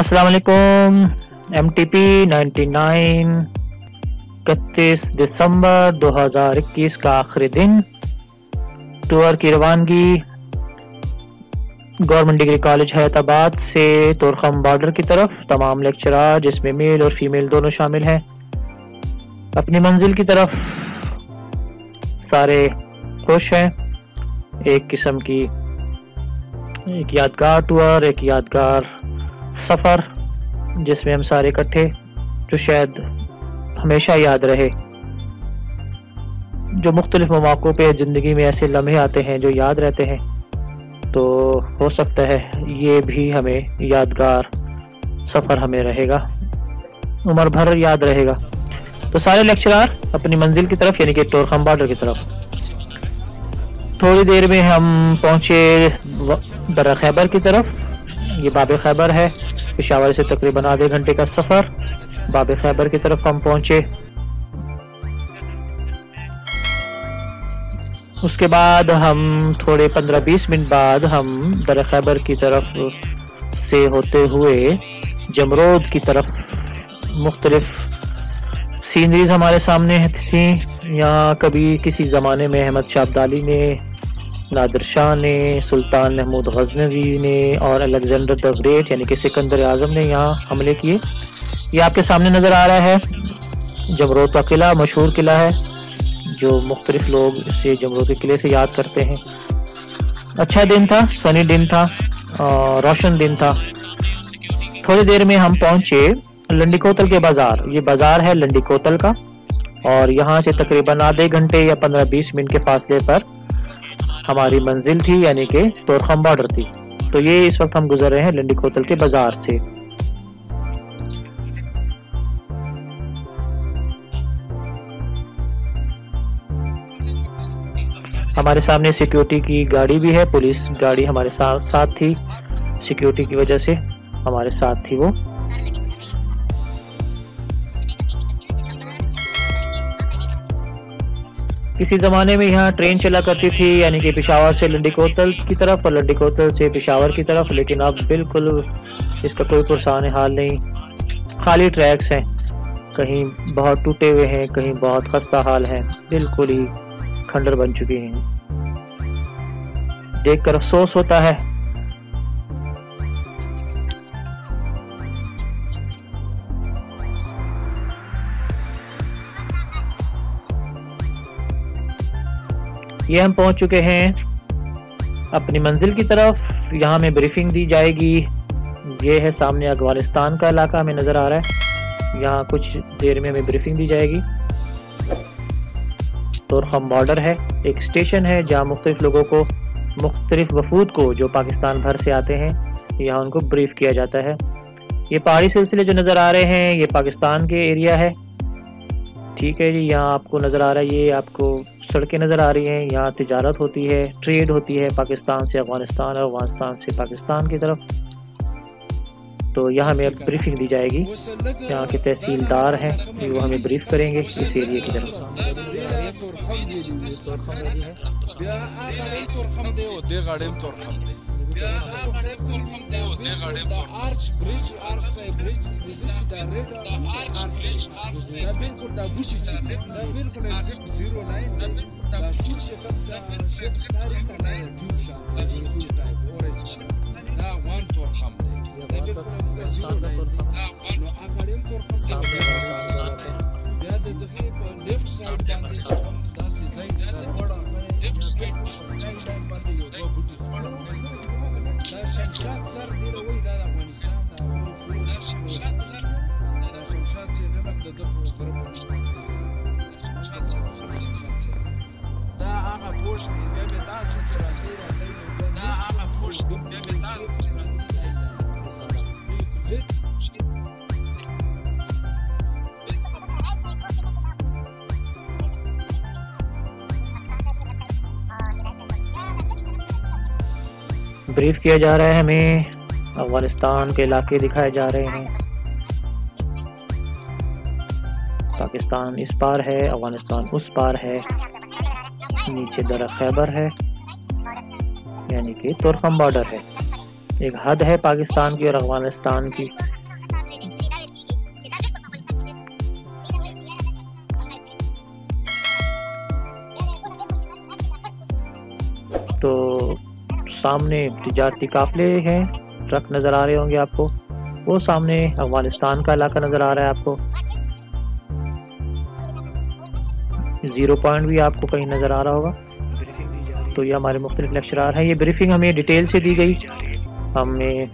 अस्सलाम वालेकुम। MTP 99 31 दिसंबर 2021 का आखिरी दिन। टूर की रवानगी गवर्नमेंट डिग्री कॉलेज हैदराबाद से तोरखम बॉर्डर की तरफ। तमाम लेक्चरर जिसमें मेल और फीमेल दोनों शामिल हैं अपनी मंजिल की तरफ सारे खुश हैं। एक किस्म की एक यादगार टूर, एक यादगार सफ़र जिसमें हम सारे इकट्ठे जो शायद हमेशा याद रहे। जो मुख्तलिफ मौक़ों पे ज़िंदगी में ऐसे लम्हे आते हैं जो याद रहते हैं, तो हो सकता है ये भी हमें यादगार सफ़र हमें रहेगा, उम्र भर याद रहेगा। तो सारे लेक्चरार अपनी मंजिल की तरफ यानी कि तोरखम बॉर्डर की तरफ। थोड़ी देर में हम पहुँचे दर्रा खैबर की तरफ। ये बाबे खैबर है, पेशावर से तकरीबन आधे घंटे का सफर। बाबे खैबर की तरफ हम पहुंचे। उसके बाद हम थोड़े 15-20 मिनट बाद हम दर्रा खैबर की तरफ से होते हुए जमरूद की तरफ। मुख्तलिफ सीनरीज हमारे सामने थी। यहाँ कभी किसी ज़माने में अहमद शाह अब्दाली ने, नादर शाह ने, सुल्तान महमूद गजनवी ने और अलेक्जेंडर द ग्रेट यानी कि सिकंदर आज़म ने यहाँ हमले किए। ये आपके सामने नज़र आ रहा है जमरूद का किला, मशहूर किला है जो मुख्तलिफ लोग इसे जमरूद के किले से याद करते हैं। अच्छा दिन था, सनी दिन था और रोशन दिन था। थोड़ी देर में हम पहुँचे लंडी कोतल के बाज़ार। ये बाज़ार है लंडी कोतल का और यहाँ से तकरीबन आधे घंटे या 15-20 मिनट के फासले पर हमारी मंजिल थी यानी कि तोरखम बॉर्डर थी। तो ये इस वक्त हम गुजर रहे हैं लंडी कोतल के बाजार से। हमारे सामने सिक्योरिटी की गाड़ी भी है, पुलिस गाड़ी हमारे साथ थी। सिक्योरिटी की वजह से हमारे साथ थी वो। किसी ज़माने में यहाँ ट्रेन चला करती थी यानी कि पेशावर से लंडी कोतल की तरफ और लंडी कोतल से पेशावर की तरफ, लेकिन अब बिल्कुल इसका कोई पुरसान हाल नहीं। खाली ट्रैक्स हैं, कहीं बहुत टूटे हुए हैं, कहीं बहुत खस्ता हाल हैं, बिल्कुल ही खंडर बन चुकी हैं। देखकर अफसोस होता है। ये हम पहुंच चुके हैं अपनी मंजिल की तरफ। यहाँ में ब्रीफिंग दी जाएगी। ये है सामने अफगानिस्तान का इलाका हमें नज़र आ रहा है। यहाँ कुछ देर में हमें ब्रीफिंग दी जाएगी। तोरखम बॉर्डर है, एक स्टेशन है जहाँ मुख्तलिफ लोगों को, मुख्तलिफ वफूद को जो पाकिस्तान भर से आते हैं, यहाँ उनको ब्रीफ किया जाता है। ये पहाड़ी सिलसिले जो नज़र आ रहे हैं ये पाकिस्तान के एरिया है। ठीक है जी, यहाँ आपको नज़र आ रहा है, ये आपको सड़कें नज़र आ रही हैं। यहाँ तिजारत होती है, ट्रेड होती है पाकिस्तान से अफगानिस्तान और अफगानिस्तान से पाकिस्तान की तरफ। तो यहाँ हमें अब ब्रीफिंग दी जाएगी। यहाँ के तहसीलदार हैं, वो हमें ब्रीफ करेंगे इस एरिया की तरफ। ब्रीफ किया जा रहा है हमें, अफगानिस्तान के इलाके दिखाए जा रहे हैं। पाकिस्तान इस पार है, अफगानिस्तान उस पार है। नीचे दर्रा खैबर है यानी कि तोरखम बॉर्डर है। एक हद है पाकिस्तान की और अफगानिस्तान की। तो सामने तिजारती काफले हैं, ट्रक नज़र आ रहे होंगे आपको, वो सामने अफगानिस्तान का इलाका नज़र आ रहा है आपको, ज़ीरो पॉइंट भी आपको कहीं नज़र आ रहा होगा। तो ये हमारे मुख्तलिफ लेक्चरार हैं, ये ब्रीफिंग हमें डिटेल से दी गई, हमें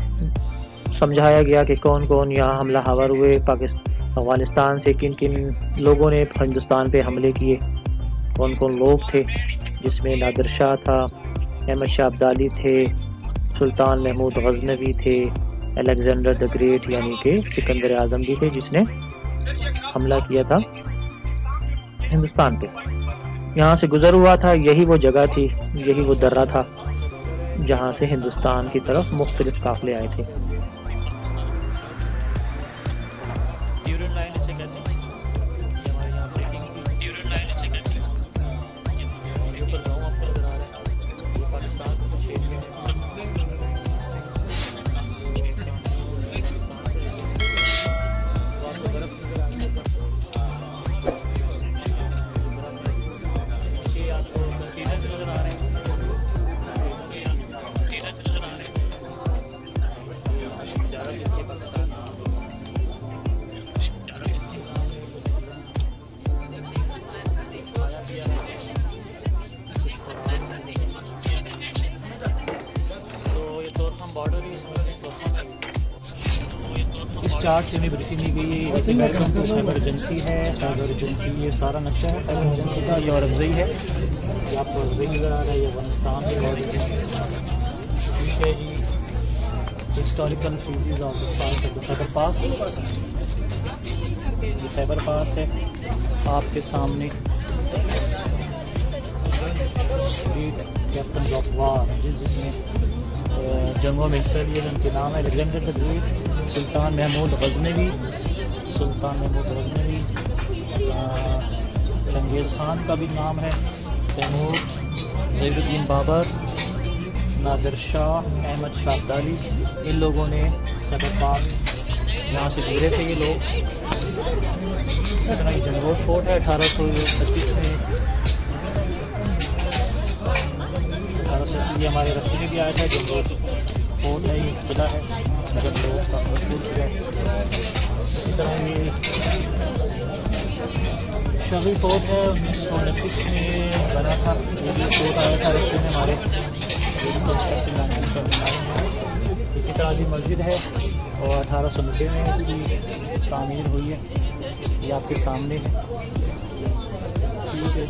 समझाया गया कि कौन कौन यहाँ हमला हवर हुए, अफगानिस्तान से किन किन लोगों ने हिंदुस्तान पे हमले किए, कौन कौन लोग थे, जिसमें नादर शाह था, अहमद शाह अब्दाली थे, सुल्तान महमूद गजनवी थे, अलेक्जेंडर द ग्रेट यानी कि सिकंदर आज़म भी थे जिसने हमला किया था हिंदुस्तान पे। यहाँ से गुजर हुआ था, यही वो जगह थी, यही वो दर्रा था जहाँ से हिंदुस्तान की तरफ मुख्तलिफ काफले आए थे। चार्ट से हमें ब्रीफिंग दी गई है, जैसे वेलकम खैबर एजेंसी है, खैबर एजेंसी ये सारा नक्शा है खैबर एजेंसी का, ये और अफजई है, ये आपको अफजई नज़र आ रहा है, ये अफगानिस्तान के और ठीक है जी। Historical freeze of Khyber pass, ये खैबर पास है आपके सामने, कैप्टन ऑफ वार जिसमें जंगों में हिस्सा लिए, उनके नाम है Alexander the great, Sultan Mahmud Ghaznavi, Changez Khan का भी नाम है, तैमूर, ज़ैनुद्दीन बाबर, नादर शाह, अहमद शाह अब्दाली, इन लोगों ने खैबर पास यहाँ से घूरे थे ये लोग। ये जमरूद फोर्ट है 1835 में, ये हमारे रास्ते में भी आया था, जमरूद फोर्ट है, ये किला है जमरूद का मशहूर किला है। इसी तरह ये शाही फोर्ट है 1929 में बना था, ये भी फोर्ट आया था रास्ते में हमारे कंस्ट्रक्शन। इसी तरह की मस्जिद है और 1890 में इसकी तामीर हुई है, ये आपके सामने है ठीक है।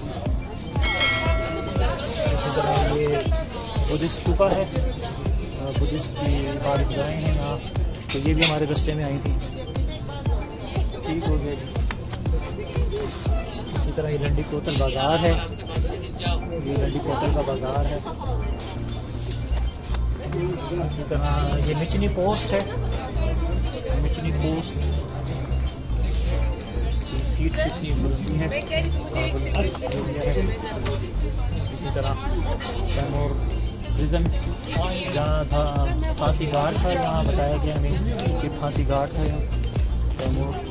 इसी तरह ये बुद्धिस्ट गुफा है, बुद्धिस्ट की इबादत गाहें हैं यहाँ, तो ये भी हमारे रास्ते में आई थी ठीक हो गया। इसी तरह ये लंडी कोतल बाज़ार है, ये लंडी कोतल का बाज़ार है। इसी तरह ये मिचनी पोस्ट है, मिचनी पोस्ट सीट कितनी बुलंदी है, इसी तरह प्रिजन जहाँ था फांसी घाट था, यहाँ बताया गया हमें कि फांसी घाट था तैमूर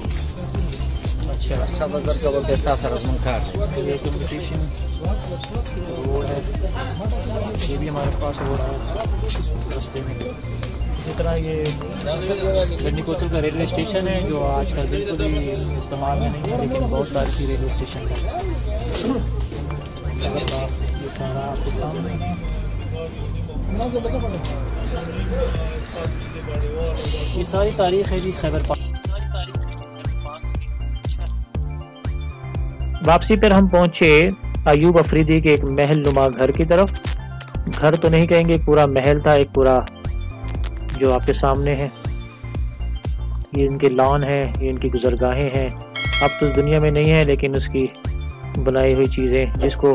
अच्छा सब अजर का वक्त था सरकार। तो ये कम्पटिशन रोड है, ये भी हमारे पास हो रहा है रास्ते में। इसी तरह ये लंडी कोतल का रेलवे स्टेशन है जो आजकल बिल्कुल ही इस्तेमाल में नहीं है, लेकिन बहुत तारीखी रेलवे स्टेशन है। ये सारा आपके सामने है, ये सारी तारीख है जी खैबर पास। वापसी पर हम पहुंचे अयूब अफरीदी के एक महल नुमा घर की तरफ, घर तो नहीं कहेंगे, पूरा महल था एक पूरा, जो आपके सामने है। ये इनके लॉन है, ये इनकी गुजरगाहें हैं, अब तो दुनिया में नहीं है लेकिन उसकी बनाई हुई चीज़ें, जिसको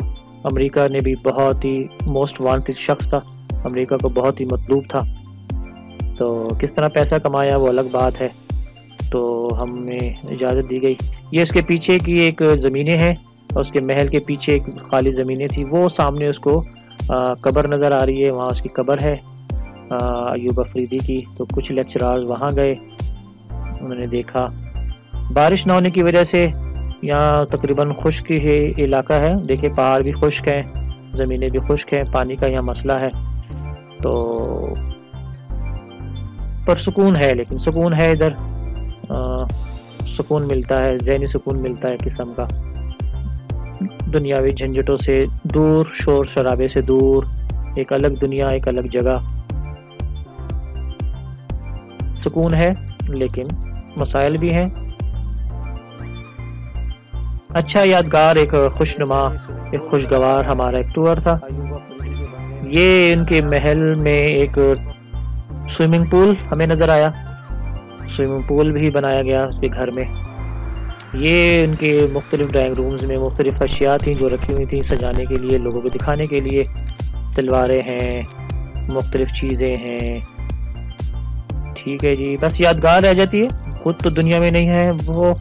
अमेरिका ने भी बहुत ही मोस्ट वांटेड शख्स था, अमेरिका को बहुत ही मतलूब था। तो किस तरह पैसा कमाया वो अलग बात है, तो हमें इजाज़त दी गई। ये उसके पीछे की एक ज़मीनें हैं और उसके महल के पीछे एक खाली ज़मीनें थी, वो सामने उसको कब्र नज़र आ रही है, वहाँ उसकी कब्र है। अयूब अफरीदी की, तो कुछ लेक्चरार्स वहाँ गए, उन्होंने देखा। बारिश ना होने की वजह से यहाँ तकरीबन खुश्क ही इलाका है, देखिए पहाड़ भी खुश्क हैं, ज़मीनें भी खुश्क हैं, पानी का यहाँ मसला है। तो पर सुकून है, लेकिन सुकून है इधर, सुकून मिलता है, ज़हनी सुकून मिलता है किस्म का, दुनियावी झंझटों से दूर, शोर शराबे से दूर, एक अलग दुनिया, एक अलग जगह। सुकून है लेकिन मसाइल भी हैं। अच्छा यादगार, एक खुशनुमा, एक खुशगवार हमारा एक टूर था। ये इनके महल में एक स्विमिंग पूल हमें नज़र आया, स्विमिंग पूल भी बनाया गया उसके घर में। ये इनके मुख्तलिफ ड्राइंग रूम्स में मुख्तलिफ अशिया थी जो रखी हुई थी सजाने के लिए, लोगों को दिखाने के लिए। तलवारें हैं, मुख्तलिफ चीज़ें हैं। ठीक है जी, बस यादगार रह जाती है, खुद तो दुनिया में नहीं है वो,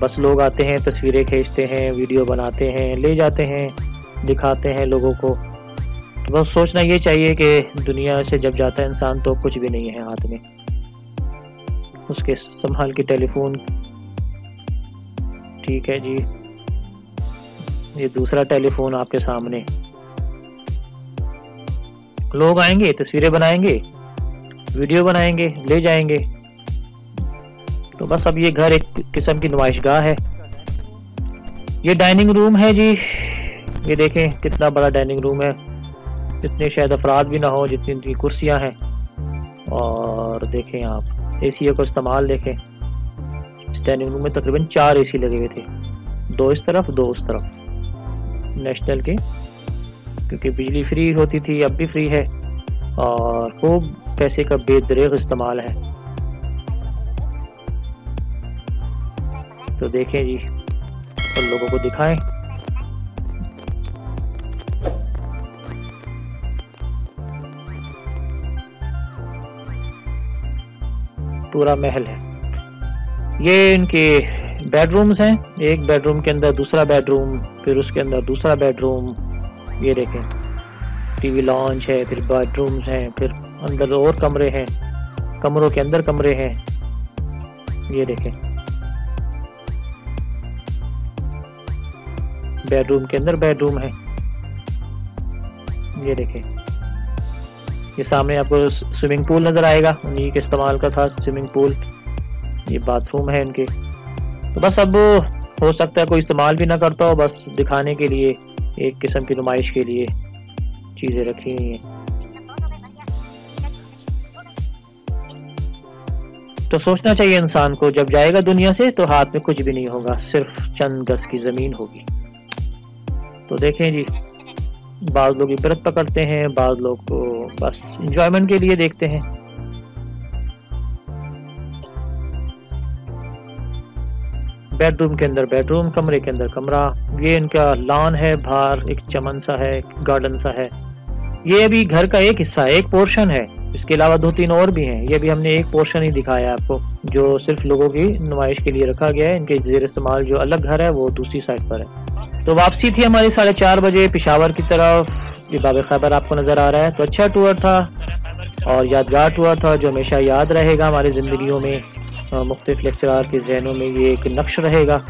बस लोग आते हैं, तस्वीरें खींचते हैं, वीडियो बनाते हैं, ले जाते हैं, दिखाते हैं लोगों को। तो बस सोचना ये चाहिए कि दुनिया से जब जाता है इंसान तो कुछ भी नहीं है हाथ में, उसके संभाल के टेलीफोन। ठीक है जी, ये दूसरा टेलीफोन आपके सामने। लोग आएंगे, तस्वीरें बनाएंगे, वीडियो बनाएंगे, ले जाएंगे। तो बस अब ये घर एक किस्म की नुमाइशगाह है। ये डाइनिंग रूम है जी, ये देखें कितना बड़ा डाइनिंग रूम है, इतने शायद अफराद भी ना हो जितनी इनकी कुर्सियां हैं। और देखें आप एसी का इस्तेमाल, देखें इस डाइनिंग रूम में तकरीबन 4 एसी लगे हुए थे, 2 इस तरफ 2 उस तरफ, नेशनल के, क्योंकि बिजली फ्री होती थी, अब भी फ्री है। और खूब पैसे का बेदरेग इस्तेमाल है। तो देखें जी, और लोगों को दिखाएं। पूरा महल है। ये इनके बेडरूम्स हैं, एक बेडरूम के अंदर दूसरा बेडरूम, फिर उसके अंदर दूसरा बेडरूम। ये देखें टीवी लॉन्च है, फिर बेडरूम्स हैं, फिर अंदर और कमरे हैं, कमरों के अंदर कमरे हैं। ये देखें बेडरूम के अंदर बेडरूम है। ये देखें, ये सामने आपको स्विमिंग पूल नज़र आएगा, उन्हीं के इस्तेमाल का था स्विमिंग पूल। ये बाथरूम है इनके। तो बस अब हो सकता है कोई इस्तेमाल भी ना करता हो, बस दिखाने के लिए, एक किस्म की नुमाइश के लिए चीज़ें रखी हुई हैं। तो सोचना चाहिए इंसान को, जब जाएगा दुनिया से तो हाथ में कुछ भी नहीं होगा, सिर्फ चंद गज की ज़मीन होगी। तो देखें जी, बाद लोग इबरत पकड़ते हैं, बाद लोग को बस इंजॉयमेंट के लिए देखते हैं। बेडरूम के अंदर बेडरूम, कमरे के अंदर कमरा। ये इनका लॉन है, बाहर एक चमन सा है, गार्डन सा है। ये भी घर का एक हिस्सा, एक पोर्शन है, इसके अलावा 2-3 और भी हैं। ये भी हमने एक पोर्शन ही दिखाया आपको, जो सिर्फ लोगों की नुमाइश के लिए रखा गया है। इनके जेर इस्तेमाल जो अलग घर है वो दूसरी साइड पर है। तो वापसी थी हमारी 4:30 बजे पेशावर की तरफ। ये बाबे खैबर आपको नज़र आ रहा है। तो अच्छा टूर था और यादगार टूर था, जो हमेशा याद रहेगा हमारी ज़िंदगियों में, मुख्तलिफ लेक्चरार के जहनों में ये एक नक्श रहेगा।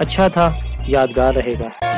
अच्छा था, यादगार रहेगा।